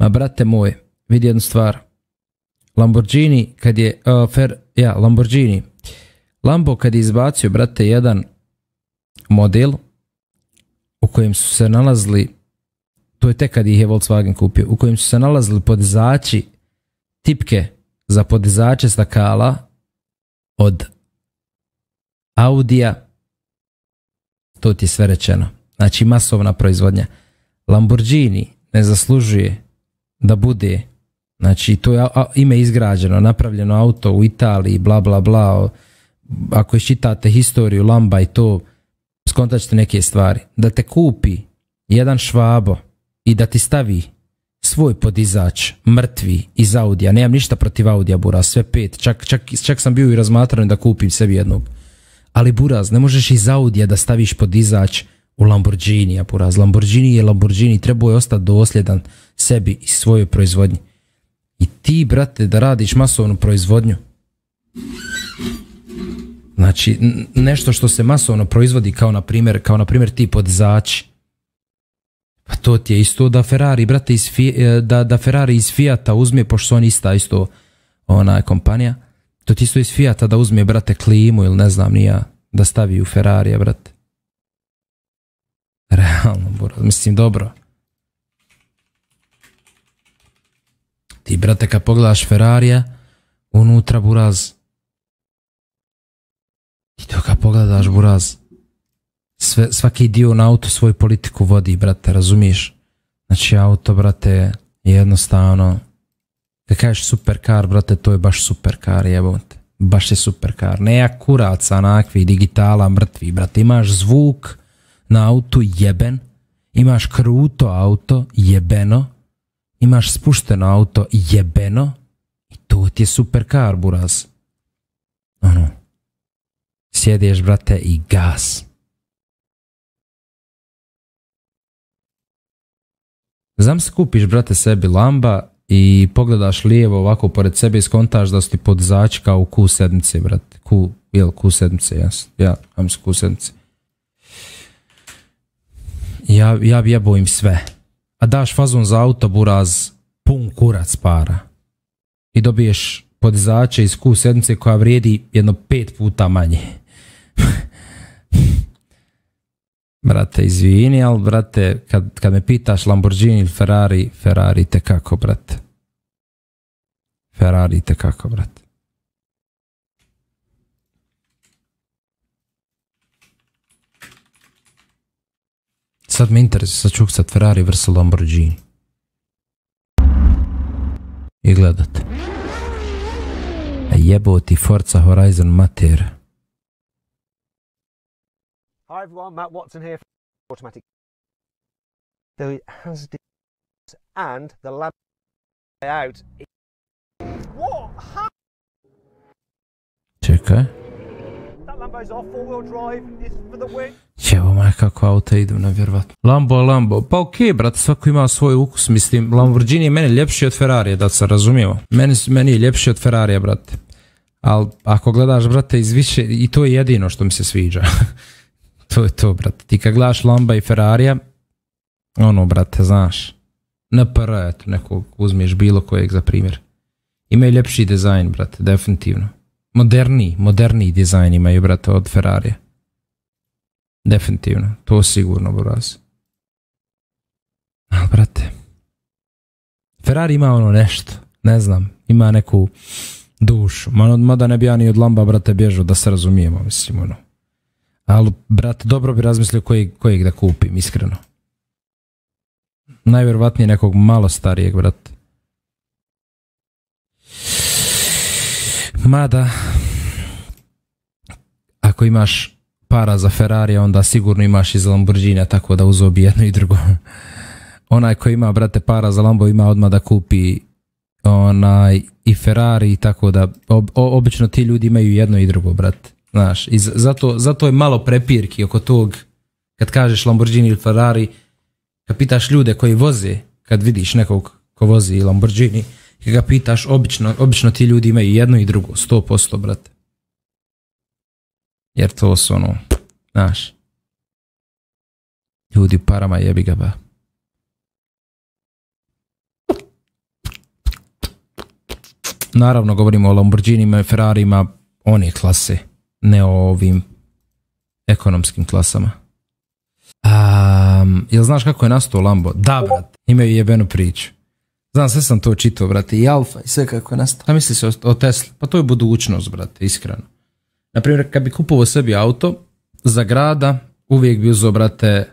Ma brate moj, vidi jednu stvar. Lamborghini kad je, Lambo kad je izbacio, brate, jedan model u kojem su se nalazili, to je tek kad ih je Volkswagen kupio, u kojem su se nalazili podizači, tipke za podizače stakala od Audija, to ti je sve rečeno. Znači masovna proizvodnja. Lamborghini ne zaslužuje da bude, znači to je ime izgrađeno, napravljeno auto u Italiji, bla bla bla, ako iščitate historiju Lamba i to, skontačite neke stvari. Da te kupi jedan Švabo i da ti stavi svoj podizač, mrtvi, iz Audija, nemam ništa protiv Audija, Buraz, sve pet, čak sam bio i razmatran da kupim sebi jednog. Ali Buraz, ne možeš iz Audija da staviš podizač u Lamborghini, Buraz. Lamborghini je Lamborghini, trebao je ostati dosljedan sebi i svojoj proizvodnji. I ti, brate, da radiš masovnu proizvodnju. Znači, nešto što se masovno proizvodi, kao na primjer ti podizači. Pa to ti je isto da Ferrari, brate, da Ferrari iz Fiata uzme, pošto su oni isto ona kompanija, to ti isto iz Fiata da uzme, brate, klimu ili ne znam ni ja, da stavi u Ferrarija, brate. Realno, Buraz, mislim, dobro. Ti, brate, kad pogledaš Ferrarija, unutra, Buraz, i to kad pogledaš, Buraz, svaki dio na auto svoju politiku vodi, brate, razumiješ? Znači, auto, brate, je jednostavno, kad kažeš supercar, brate, to je baš supercar, jebote. Baš je supercar. Ne akuraca, onakvi, digitala, mrtvi, brate. Imaš zvuk na autu jeben, imaš kruto auto jebeno, imaš spušteno auto jebeno, i to ti je supercar, Buraz. Ono, sjedeš, brate, i gas. Znam se kupiš, brate, sebi Lamba i pogledaš lijevo ovako pored sebe i skontaš da su ti podizači kao u Q7, brate. Q7, jasno. Ja, imam se Q7. Ja bi jebao im sve. A daš fazon za auto, Buraz, pun kurac para. I dobiješ podizače iz Q7 koja vrijedi jedno 5 puta manje. Brate, izvini, ali, brate, kad me pitaš Lamborghini ili Ferrari, Ferrari tekako, brate. Ferrari tekako, brate. Sad me interesuje, sad ću sad Ferrari vs. Lamborghini. I gledate. A jebo ti Forza Horizon mater. Hi everyone, Matt Watson here for Automatic. Though it has and the lab layout. What? Čekaj. That Lambo's off, four-wheel drive is for the win. Evo maj kako auta idu, nevjerovatno. Lambo. Pa okej, brate, svako ima svoj ukus, mislim. Lamborghini je meni ljepši od Ferrarija, da se razumijemo. Meni je ljepši od Ferrarija, brate. Ali ako gledaš, brate, iz više, i to je jedino što mi se sviđa. To je to, brate. Ti kad gledaš Lamba i Ferrarija, ono, brate, znaš, NPR, eto, nekog uzmiješ bilo kojeg za primjer. Imaju ljepši dizajn, brate, definitivno. Moderniji dizajn imaju, brate, od Ferrarija. Definitivno, to sigurno, Buraz. Ali, brate, Ferrari ima ono nešto, ne znam, ima neku dušu. Mada ne bi ja ni od Lamba, brate, bježao, da se razumijemo, mislim, ono. Ali, brate, dobro bi razmislio kojeg da kupim, iskreno. Najvjerovatnije nekog malo starijeg, brate. Mada, ako imaš para za Ferrarija, onda sigurno imaš i za Lamborghini, tako da uzeo bi jedno i drugo. Onaj koji ima, brate, para za Lambo, ima odmah da kupi onaj i Ferrari, tako da, obično ti ljudi imaju jedno i drugo, brate. Znaš, i zato je malo prepirki oko tog, kad kažeš Lamborghini ili Ferrari, kad pitaš ljude koji voze, kad vidiš nekog ko vozi Lamborghini, kad ga pitaš, obično ti ljudi imaju jedno i drugo, 100%, brate. Jer to su ono, znaš, ljudi u parama jebi ga ba. Naravno, govorimo o Lamborghinima i Ferrarijima one klase, ne o ovim ekonomskim klasama. Jel znaš kako je nastao Lambo? Da, brate, imaju jebenu priču. Znam, sve sam to čitao, brate, i Alfa i sve kako je nastao. Šta misli se o Tesla? Pa to je budućnost, brate, iskreno. Naprimjer, kad bi kupovao sebi auto, za grada uvijek bi uzeo, brate,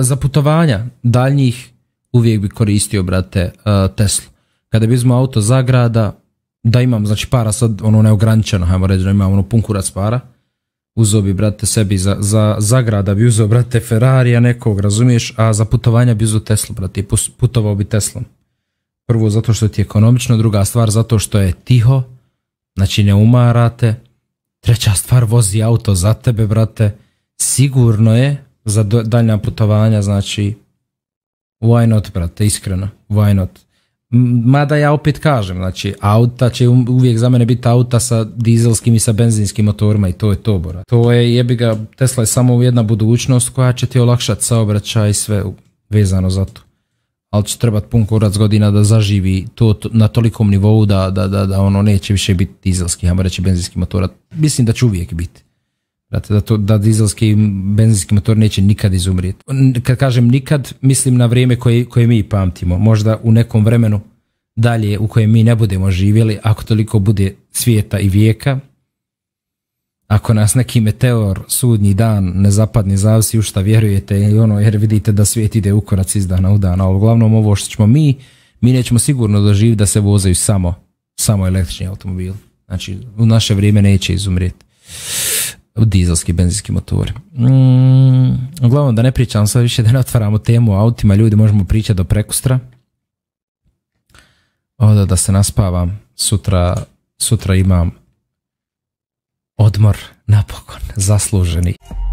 za putovanja daljnjih uvijek bi koristio, brate, Tesla. Kada bi uzmao auto za grada, da imam, znači, para sad, ono, neograničeno, hajmo reći, da imam, ono, pun kurac para, uzeo bi, brate, sebi za grada bi uzeo, brate, Ferrarija nekog, razumiješ, a za putovanja bi uzeo Tesla, brate, i putovao bi Teslom. Prvo zato što ti je ekonomično, druga stvar zato što je tiho, znači ne umarate, treća stvar vozi auto za tebe, brate, sigurno je za daljnja putovanja, znači why not, brate, iskreno, why not. Mada ja opet kažem, znači auta će uvijek za mene biti auta sa dizelskim i sa benzinskim motorima i to je to, brate. To je, jebiga, Tesla je samo jedna budućnost koja će ti olakšati saobraćaj i sve vezano za to. Ali će trebati pun kurac godina da zaživi to na tolikom nivou da ono neće više biti dizelski, ajmo reći benzinski motor. Mislim da će uvijek biti. Da dizelski i benzinski motor neće nikad izumrijeti. Kad kažem nikad, mislim na vrijeme koje mi pamtimo. Možda u nekom vremenu dalje u kojem mi ne budemo živjeli, ako toliko bude svijeta i vijeka, ako nas neki meteor sudnji dan ne zapadne, zavisi u šta vjerujete, jer vidite da svijet ide u korac iz dana u dana. Uglavnom ovo što ćemo mi nećemo sigurno doživjeti da se vozaju samo električni automobil. Znači u naše vrijeme neće izumrijeti dizelski, benzinski motori. Uglavnom da ne pričam sad više, da ne otvaramo temu o autima, ljudi, možemo pričati do prekustra. Da se naspavam, sutra imam odmor, napokon, zasluženi.